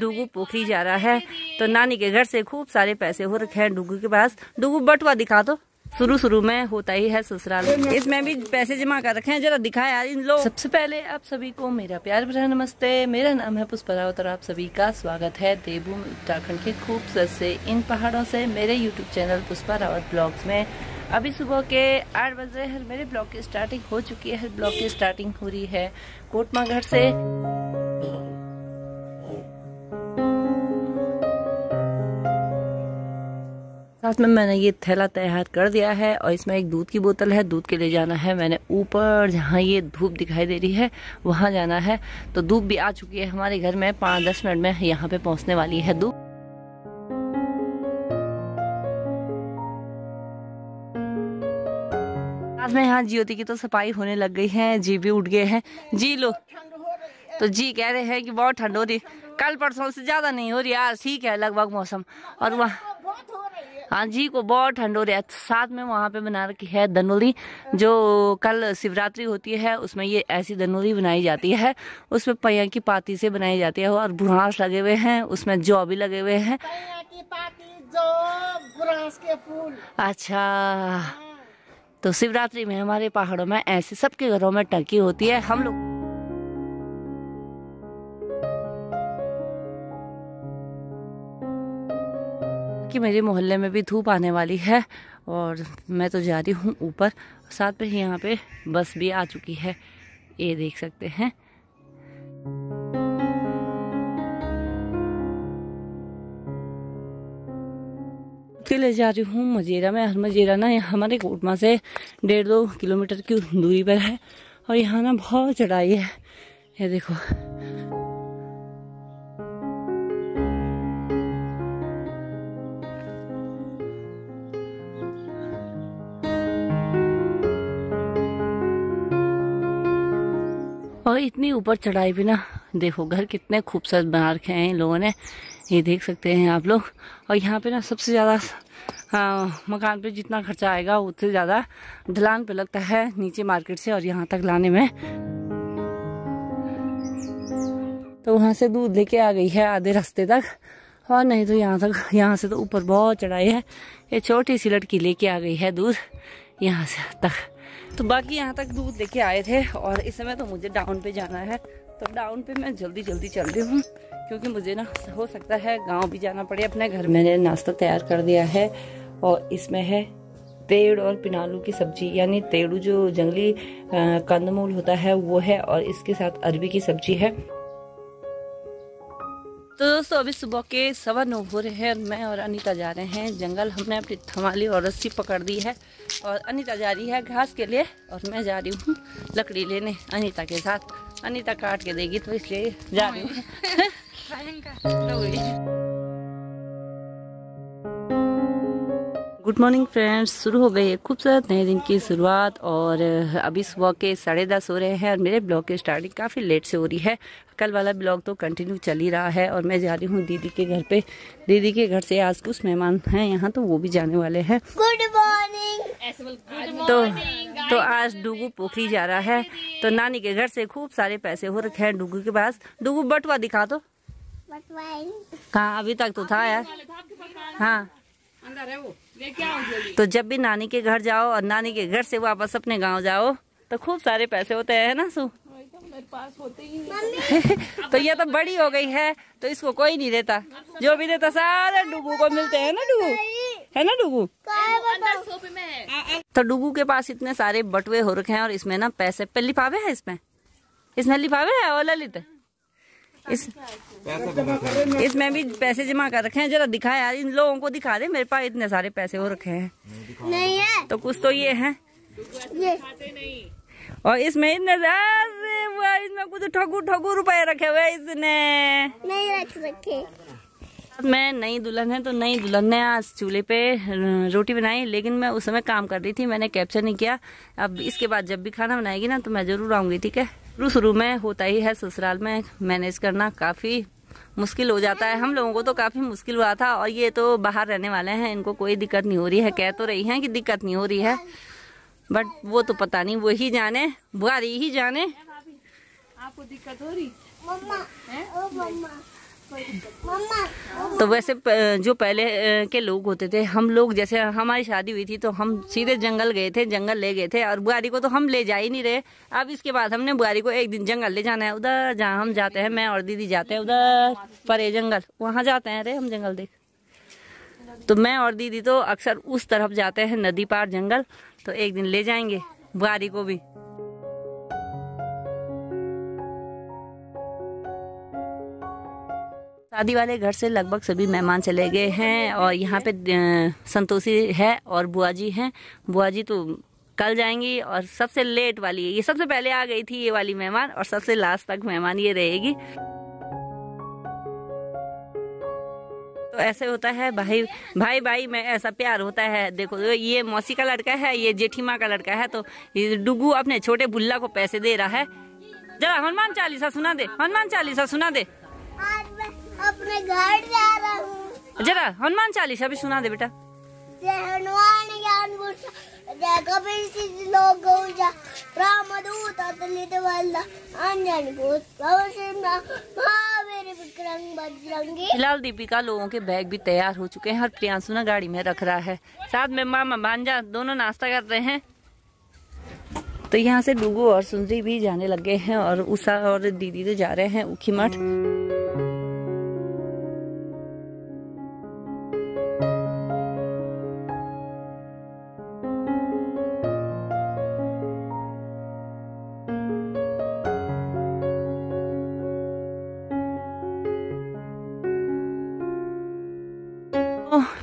डूगू पोखरी जा रहा है। तो नानी के घर से खूब सारे पैसे हो रखे हैं डूगू के पास। डूगू बटुआ दिखा दो, शुरू शुरू में होता ही है ससुराल, इसमें भी पैसे जमा कर रखे हैं, जरा दिखाए यार इन लोग। सबसे पहले आप सभी को मेरा प्यार भरा नमस्ते। मेरा नाम है पुष्पा रावत और आप सभी का स्वागत है देवभूमि उत्तराखंड के खूबसूरत से इन पहाड़ों से मेरे YouTube channel Pushpa Rawat blogs में। अभी सुबह के 8 बजे हर मेरे ब्लॉग की स्टार्टिंग हो चुकी है। हर ब्लॉग की स्टार्टिंग हो रही है कोटमा घर से। साथ में मैंने ये थैला तैयार कर दिया है और इसमें एक दूध की बोतल है, दूध के लिए जाना है। मैंने ऊपर जहाँ ये धूप दिखाई दे रही है वहाँ जाना है। तो धूप भी आ चुकी है हमारे घर में, 5-10 मिनट में यहाँ पे पहुँचने वाली है धूप। साथ में यहाँ ज्योति की तो सफाई होने लग गई है, जी भी उठ गए हैं। जी लो तो जी कह रहे हैं कि बहुत ठंड हो रही, कल परसों से ज़्यादा नहीं हो रही यार, ठीक है लगभग मौसम। और वहाँ हाँ जी को बहुत ठंड हो रही है। साथ में वहाँ पे बना रखी है धनोली, जो कल शिवरात्रि होती है उसमें ये ऐसी धनोली बनाई जाती है, उसमें पहिया की पाती से बनाई जाती है। और भुरांस लगे हुए हैं, उसमें जौ भी लगे हुए हैं। अच्छा, तो शिवरात्रि में हमारे पहाड़ों में ऐसे सबके घरों में टंकी होती है। हम लोग कि मेरे मोहल्ले में भी धूप आने वाली है और मैं तो जा रही हूँ ऊपर। साथ में ही यहाँ पे बस भी आ चुकी है, ये देख सकते हैं। के ले जा रही हूँ मजेरा में। मजेरा ना हमारे कोटमा से 1.5-2 किलोमीटर की दूरी पर है और यहाँ ना बहुत चढ़ाई है, ये देखो। और इतनी ऊपर चढ़ाई भी ना, देखो घर कितने खूबसूरत बना रखे हैं इन लोगों ने, ये देख सकते हैं आप लोग। और यहाँ पे ना सबसे ज़्यादा मकान पे जितना खर्चा आएगा उससे ज़्यादा ढलान पे लगता है, नीचे मार्केट से और यहाँ तक लाने में। तो वहाँ से दूध लेके आ गई है आधे रास्ते तक, और नहीं तो यहाँ तक, यहाँ से तो ऊपर बहुत चढ़ाई है। ये छोटी सी लड़की लेके आ गई है दूध यहाँ से तक। तो बाकी यहाँ तक दूध लेके आए थे और इस समय तो मुझे डाउन पे जाना है, तो डाउन पे मैं जल्दी जल्दी चल रही हूँ क्योंकि मुझे ना हो सकता है गांव भी जाना पड़े अपने घर। मैंने नाश्ता तैयार कर दिया है और इसमें है तेड़ और पिनालू की सब्जी, यानी तेड़ू जो जंगली कंदमूल होता है वो है, और इसके साथ अरबी की सब्जी है। तो दोस्तों अभी सुबह के 9:15 हो रहे हैं, मैं और अनीता जा रहे हैं जंगल। हमने अपनी थमाली और रस्सी पकड़ दी है और अनीता जा रही है घास के लिए और मैं जा रही हूँ लकड़ी लेने अनीता के साथ। अनीता काट के देगी तो इसलिए जा रही हूँ। गुड मॉर्निंग फ्रेंड्स, शुरू हो गई है खूबसूरत नए दिन की शुरुआत। और अभी सुबह के 10:30 हो रहे हैं और मेरे ब्लॉग की स्टार्टिंग काफ़ी लेट से हो रही है। कल वाला ब्लॉग तो कंटिन्यू चल ही रहा है और मैं जा रही हूँ दीदी के घर पे। दीदी के घर से आज कुछ मेहमान हैं यहाँ, तो वो भी जाने वाले हैं। Good morning. तो आज डूगू पोखरी जा रहा है। तो नानी के घर से खूब सारे पैसे हो रखे हैं डूगू के पास। डूगू बटुआ दिखा दो, कहाँ अभी तक तो था यार। हाँ, तो जब भी नानी के घर जाओ और नानी के घर से वापस अपने गाँव जाओ तो खूब सारे पैसे होते हैं ना। सो पास होते ही नहीं। तो ये तो बड़ी हो गई है तो इसको कोई नहीं देता, जो भी देता सारा डुगू को मिलते हैं ना। डुगू है ना, डुगू में। तो डुगू के पास इतने सारे बटुए हो रखे हैं और इसमें ना पैसे पे लिफाफे है, इसमें लिफाफे है और ललित इसमें भी पैसे जमा कर रखे हैं। जरा दिखा यार इन लोगों को, दिखा दे। मेरे पास इतने सारे पैसे हो रखे हैं तो कुछ तो ये है, और इसमें इतने कुछ ठगू रुपए रखे हुए इसने नहीं रखे। मैं नई दुल्हन है तो नई दुल्हन ने आज चूल्हे पे रोटी बनाई, लेकिन मैं उस समय काम कर रही थी, मैंने कैप्चर नहीं किया। अब इसके बाद जब भी खाना बनाएगी ना तो मैं जरूर आऊंगी, ठीक है। शुरू में होता ही है ससुराल में, मैनेज करना काफी मुश्किल हो जाता है। हम लोगों को तो काफ़ी मुश्किल हुआ था, और ये तो बाहर रहने वाले हैं, इनको कोई दिक्कत नहीं हो रही है। कह तो रही हैं कि दिक्कत नहीं हो रही है, बट वो तो पता नहीं, वो ही जाने, बुआरी ही जाने। आपको दिक्कत हो रही मम्मा? तो वैसे जो पहले के लोग होते थे, हम लोग जैसे हमारी शादी हुई थी तो हम सीधे जंगल गए थे, जंगल ले गए थे और बुआरी को तो हम ले जा ही नहीं रहे। अब इसके बाद हमने बुआरी को एक दिन जंगल ले जाना है, उधर जहाँ हम जाते हैं, मैं और दीदी जाते हैं उधर परे जंगल, वहाँ जाते हैं रे हम जंगल देख। तो मैं और दीदी तो अक्सर उस तरफ जाते हैं नदी पार जंगल, तो एक दिन ले जाएंगे बुआरी को भी। शादी वाले घर से लगभग सभी मेहमान चले गए हैं और यहाँ पे संतोषी है और बुआ जी हैं। बुआ जी तो कल जाएंगी और सबसे लेट वाली है, ये सबसे पहले आ गई थी ये वाली मेहमान और सबसे लास्ट तक मेहमान ये रहेगी। तो ऐसे होता है भाई भाई भाई में, ऐसा प्यार होता है। देखो ये मौसी का लड़का है, ये जेठी माँ का लड़का है। तो ये डुगू अपने छोटे भुल्ला को पैसे दे रहा है, जरा हनुमान चालीसा सुना दे, हनुमान चालीसा सुना दे, अपने घर जा रहा हूँ, जरा हनुमान चालीसा भी सुना दे बेटा। जय हनुमान ज्ञान गुरसा, जय कबीर सिंह लोग गौजा, राम दूत अतुलित बलदा, अंजन भूत भव सिंह महावीर विक्रम बजरंगी। फिलहाल दीपिका लोगों के बैग भी तैयार हो चुके हैं और प्रियांशु ना गाड़ी में रख रहा है, साथ में मामा भांजा दोनों नाश्ता कर रहे हैं। तो यहाँ से डुगू और सुंदरी भी जाने लग गए हैं और उषा और दीदी तो जा रहे हैं ऊखी मठ।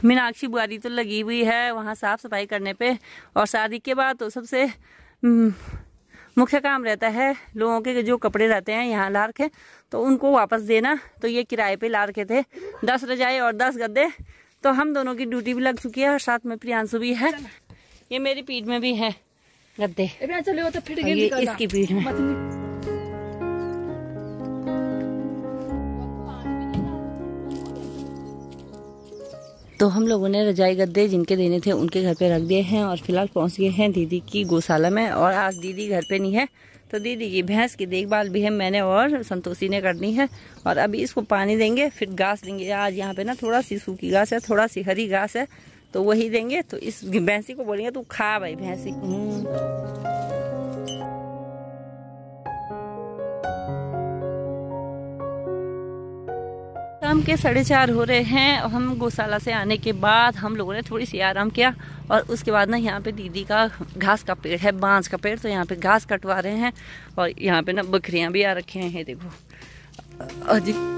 मीनाक्षी बुआरी तो लगी हुई है वहाँ साफ सफाई करने पे, और शादी के बाद तो सबसे मुख्य काम रहता है लोगों के जो कपड़े रहते हैं यहाँ लार के, तो उनको वापस देना। तो ये किराए पे लार के थे 10 रजाई और 10 गद्दे, तो हम दोनों की ड्यूटी भी लग चुकी है और साथ में प्रियांशु भी है। ये मेरी पीठ में भी है गद्दे, तो फिर इसकी पीठ में। तो हम लोगों ने रजाई गद्दे जिनके देने थे उनके घर पे रख दिए हैं और फिलहाल पहुंच गए हैं दीदी की गौशाला में। और आज दीदी घर पे नहीं है तो दीदी की भैंस की देखभाल भी है मैंने और संतोषी ने करनी है। और अभी इसको पानी देंगे, फिर घास देंगे। आज यहाँ पे ना थोड़ा सी सूखी घास है, थोड़ा सी हरी घास है, तो वही देंगे। तो इस भैंसी को बोलेंगे तू खा भाई भैंसी। शाम के 4:30 हो रहे हैं और हम गौशाला से आने के बाद हम लोगों ने थोड़ी सी आराम किया और उसके बाद ना यहाँ पे दीदी का घास का पेड़ है, बांस का पेड़, तो यहाँ पे घास कटवा रहे हैं। और यहाँ पे ना बकरियाँ भी आ रखी हैं, देखो। और